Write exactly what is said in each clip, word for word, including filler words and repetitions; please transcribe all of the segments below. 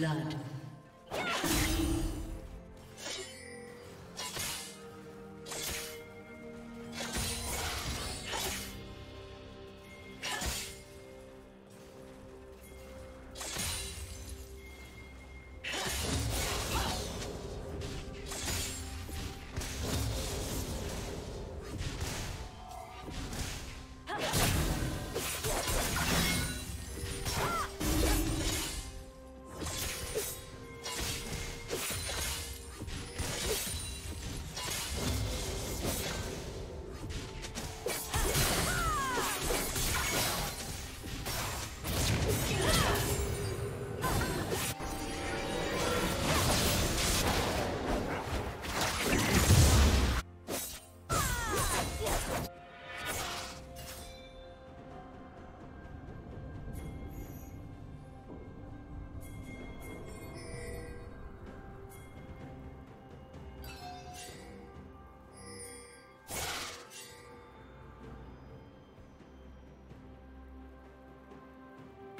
blood.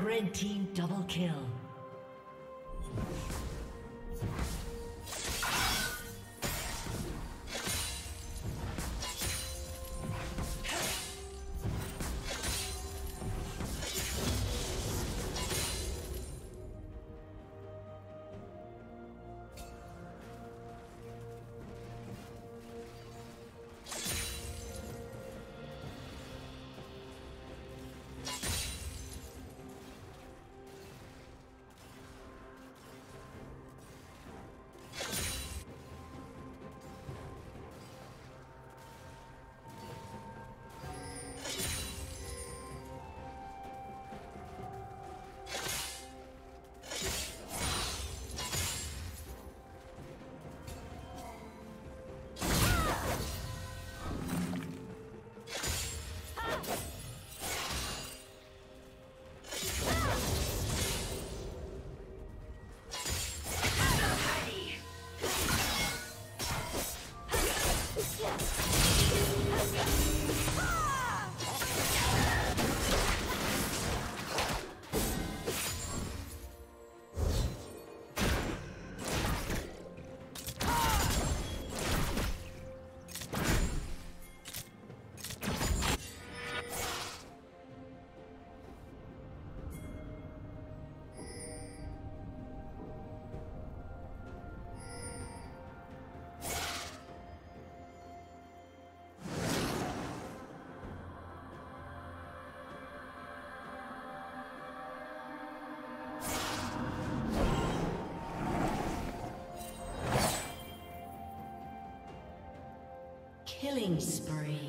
Red team double kill. Killing spree.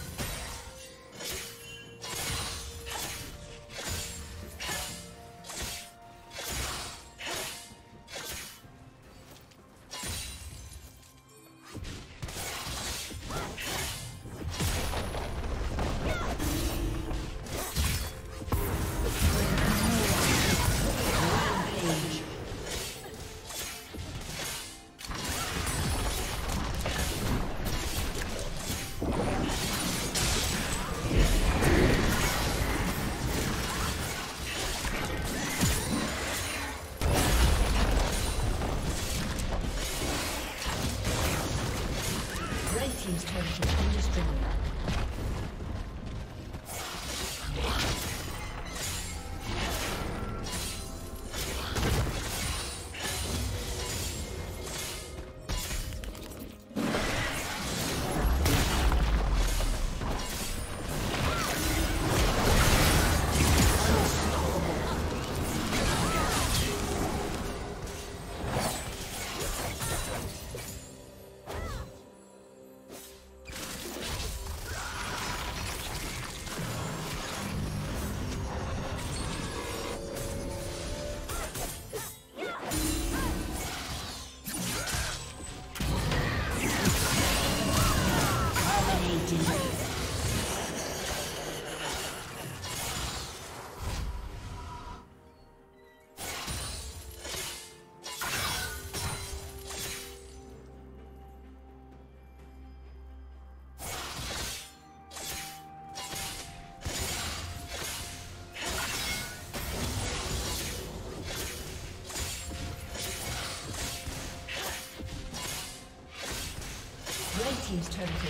Team's turret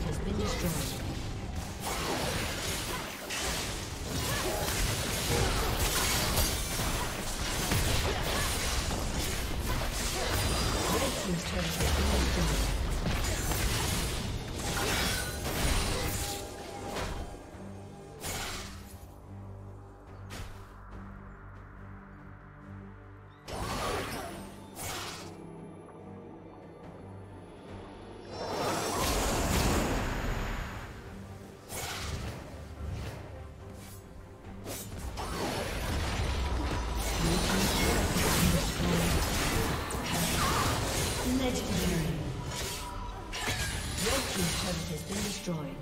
has been destroyed.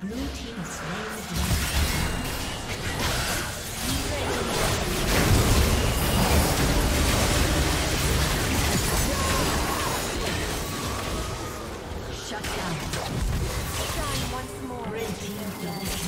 Blue team has slain the shut down. Shine once more. Red team double kill.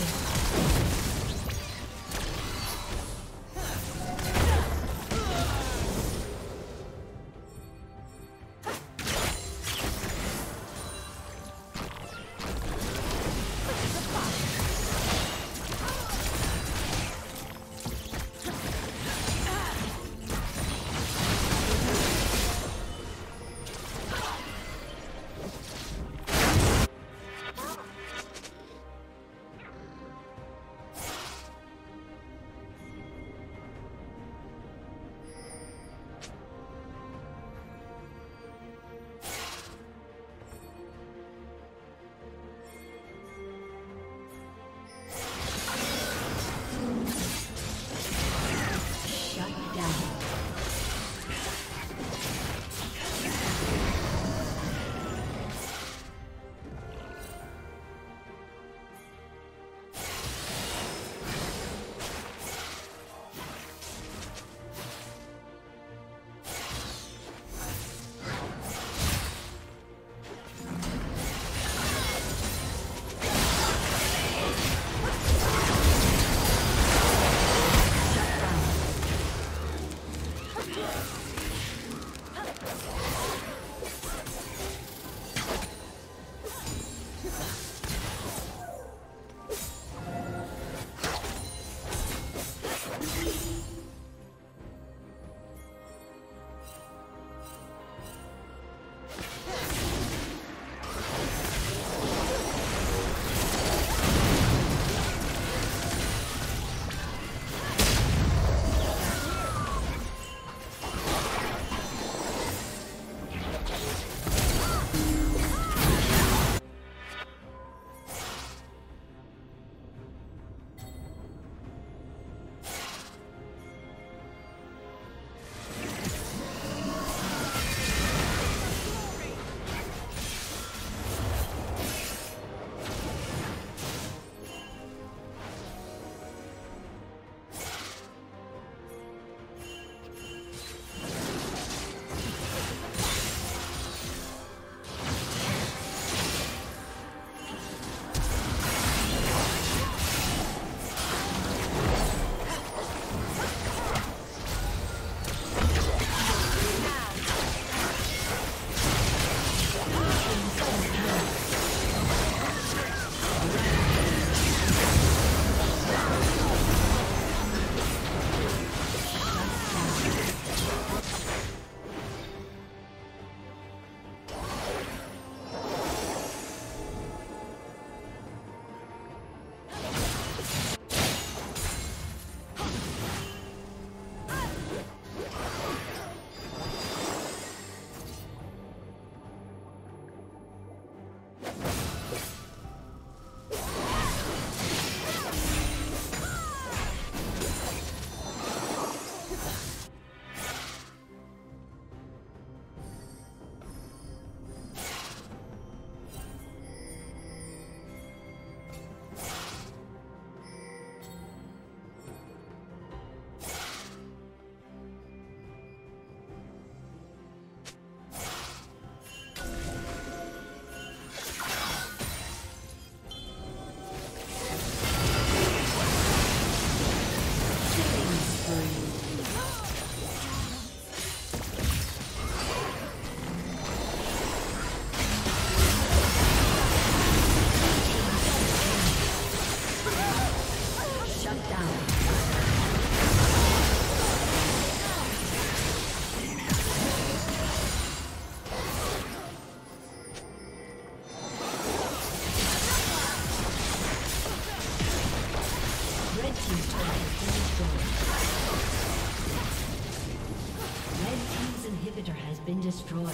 Destroyed.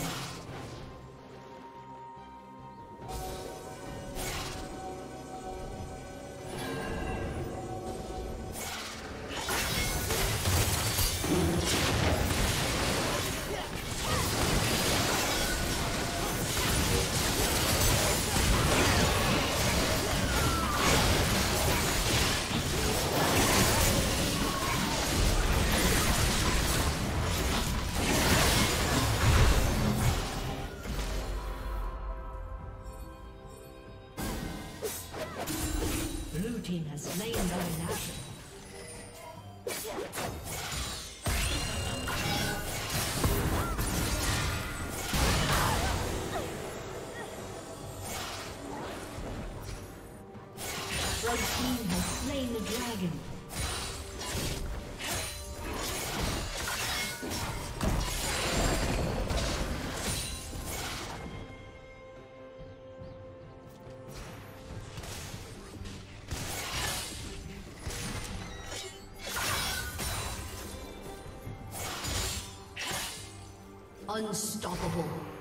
team has slain thy national. One team has slain the dragon. Unstoppable.